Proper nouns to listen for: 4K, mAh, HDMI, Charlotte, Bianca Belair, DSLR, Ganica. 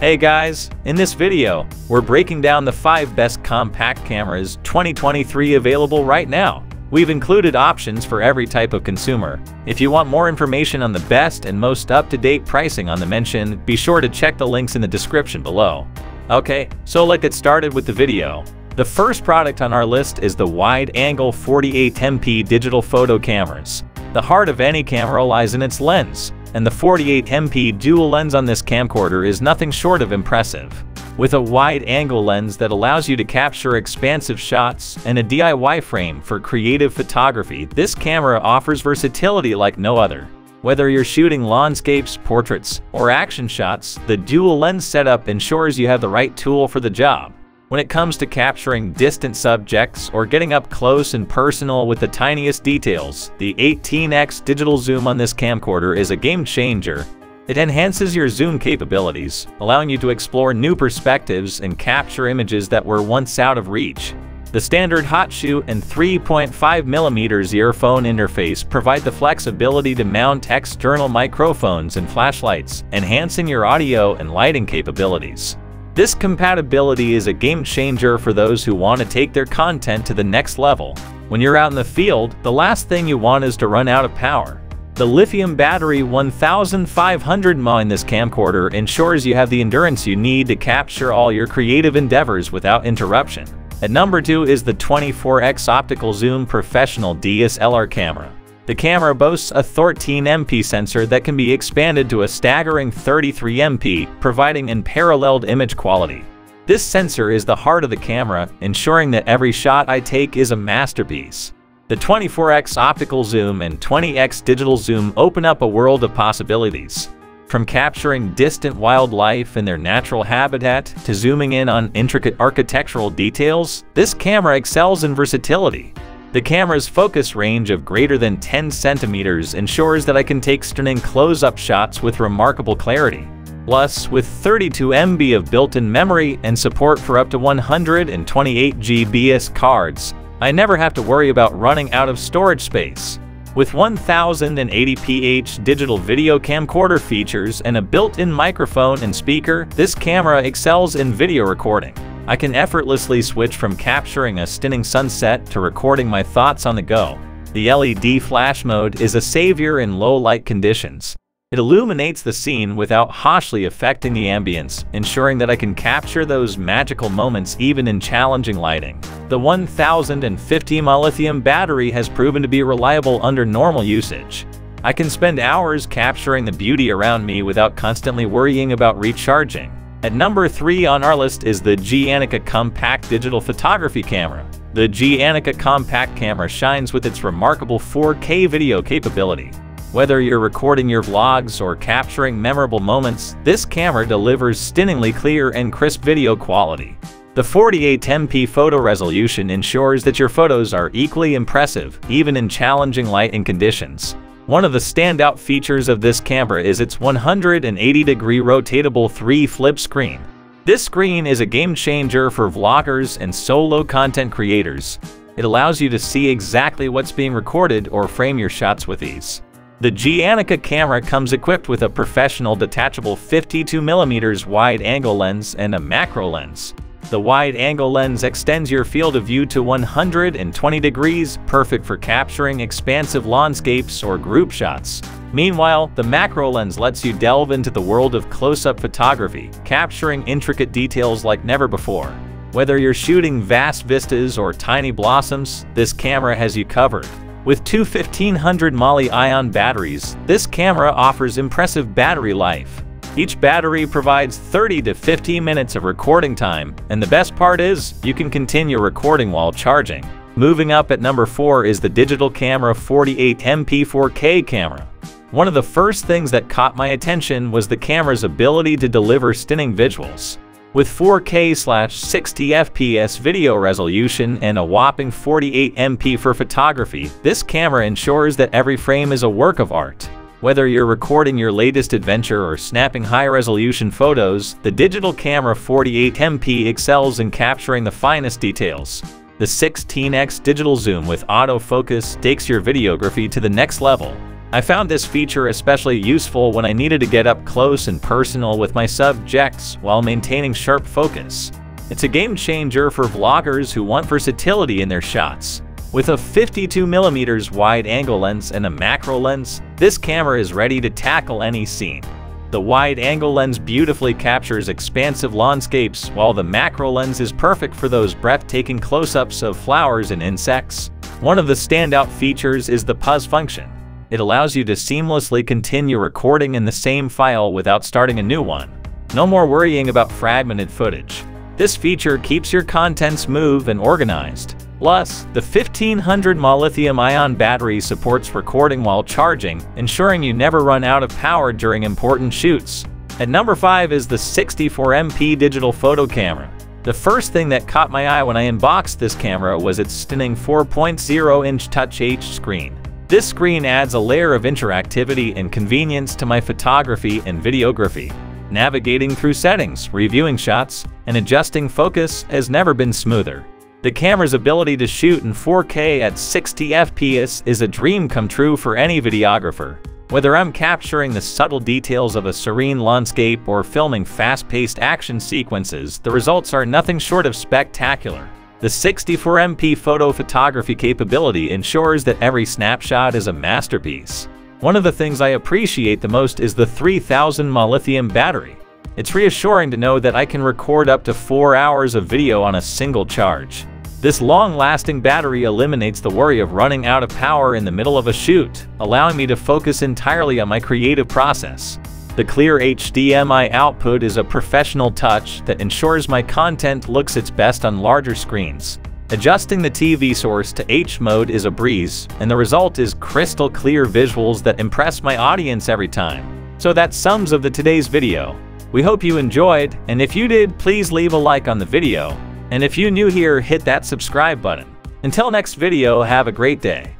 Hey guys, in this video, we're breaking down the 5 best compact cameras 2023 available right now. We've included options for every type of consumer. If you want more information on the best and most up-to-date pricing on the mention, be sure to check the links in the description below. Okay, so let's get started with the video. The first product on our list is the wide-angle 48MP digital photo cameras. The heart of any camera lies in its lens, and the 48MP dual lens on this camcorder is nothing short of impressive. With a wide-angle lens that allows you to capture expansive shots and a DIY frame for creative photography, this camera offers versatility like no other. Whether you're shooting landscapes, portraits, or action shots, the dual lens setup ensures you have the right tool for the job. When it comes to capturing distant subjects or getting up close and personal with the tiniest details, the 18x digital zoom on this camcorder is a game changer. It enhances your zoom capabilities, allowing you to explore new perspectives and capture images that were once out of reach. The standard hot shoe and 3.5mm earphone interface provide the flexibility to mount external microphones and flashlights, enhancing your audio and lighting capabilities. This compatibility is a game changer for those who want to take their content to the next level. When you're out in the field, the last thing you want is to run out of power. The lithium battery 1500 mAh in this camcorder ensures you have the endurance you need to capture all your creative endeavors without interruption. At number 2 is the 24x optical zoom professional DSLR camera. The camera boasts a 13MP sensor that can be expanded to a staggering 33MP, providing unparalleled image quality. This sensor is the heart of the camera, ensuring that every shot I take is a masterpiece. The 24x optical zoom and 20x digital zoom open up a world of possibilities. From capturing distant wildlife in their natural habitat to zooming in on intricate architectural details, this camera excels in versatility. The camera's focus range of greater than 10 centimeters ensures that I can take stunning close-up shots with remarkable clarity. Plus, with 32 MB of built-in memory and support for up to 128 GB SD cards, I never have to worry about running out of storage space. With 1080pH digital video camcorder features and a built-in microphone and speaker, this camera excels in video recording. I can effortlessly switch from capturing a stunning sunset to recording my thoughts on the go. The LED flash mode is a savior in low-light conditions. It illuminates the scene without harshly affecting the ambience, ensuring that I can capture those magical moments even in challenging lighting. The 1050 mAh lithium battery has proven to be reliable under normal usage. I can spend hours capturing the beauty around me without constantly worrying about recharging. At number 3 on our list is the Ganica Compact Digital Photography Camera. The Ganica Compact Camera shines with its remarkable 4K video capability. Whether you're recording your vlogs or capturing memorable moments, this camera delivers stunningly clear and crisp video quality. The 48MP photo resolution ensures that your photos are equally impressive, even in challenging lighting conditions. One of the standout features of this camera is its 180-degree rotatable 3-flip screen. This screen is a game-changer for vloggers and solo content creators. It allows you to see exactly what's being recorded or frame your shots with ease. The Ganica camera comes equipped with a professional detachable 52mm wide-angle lens and a macro lens. The wide-angle lens extends your field of view to 120 degrees, perfect for capturing expansive landscapes or group shots. Meanwhile, the macro lens lets you delve into the world of close-up photography, capturing intricate details like never before. Whether you're shooting vast vistas or tiny blossoms, this camera has you covered. With two 1500 mAh batteries, this camera offers impressive battery life. Each battery provides 30 to 50 minutes of recording time, and the best part is, you can continue recording while charging. Moving up at number 4 is the Digital Camera 48MP 4K camera. One of the first things that caught my attention was the camera's ability to deliver stunning visuals. With 4K/60fps video resolution and a whopping 48MP for photography, this camera ensures that every frame is a work of art. Whether you're recording your latest adventure or snapping high-resolution photos, the Digital Camera 48MP excels in capturing the finest details. The 16x digital zoom with autofocus takes your videography to the next level. I found this feature especially useful when I needed to get up close and personal with my subjects while maintaining sharp focus. It's a game changer for vloggers who want versatility in their shots. With a 52mm wide-angle lens and a macro lens, this camera is ready to tackle any scene. The wide-angle lens beautifully captures expansive landscapes, while the macro lens is perfect for those breathtaking close-ups of flowers and insects. One of the standout features is the pause function. It allows you to seamlessly continue recording in the same file without starting a new one. No more worrying about fragmented footage. This feature keeps your contents smooth and organized. Plus, the 1500mAh lithium-ion battery supports recording while charging, ensuring you never run out of power during important shoots. At number 5 is the 64MP digital photo camera. The first thing that caught my eye when I unboxed this camera was its stunning 4.0-inch Touch H screen. This screen adds a layer of interactivity and convenience to my photography and videography. Navigating through settings, reviewing shots, and adjusting focus has never been smoother. The camera's ability to shoot in 4K at 60fps is a dream come true for any videographer. Whether I'm capturing the subtle details of a serene landscape or filming fast-paced action sequences, the results are nothing short of spectacular. The 64MP photo photography capability ensures that every snapshot is a masterpiece. One of the things I appreciate the most is the 3000mAh lithium battery. It's reassuring to know that I can record up to 4 hours of video on a single charge. This long-lasting battery eliminates the worry of running out of power in the middle of a shoot, allowing me to focus entirely on my creative process. The clear HDMI output is a professional touch that ensures my content looks its best on larger screens. Adjusting the TV source to H mode is a breeze, and the result is crystal clear visuals that impress my audience every time. So that sums up today's video. We hope you enjoyed, and if you did, please leave a like on the video. And if you're new here, hit that subscribe button. Until next video, have a great day.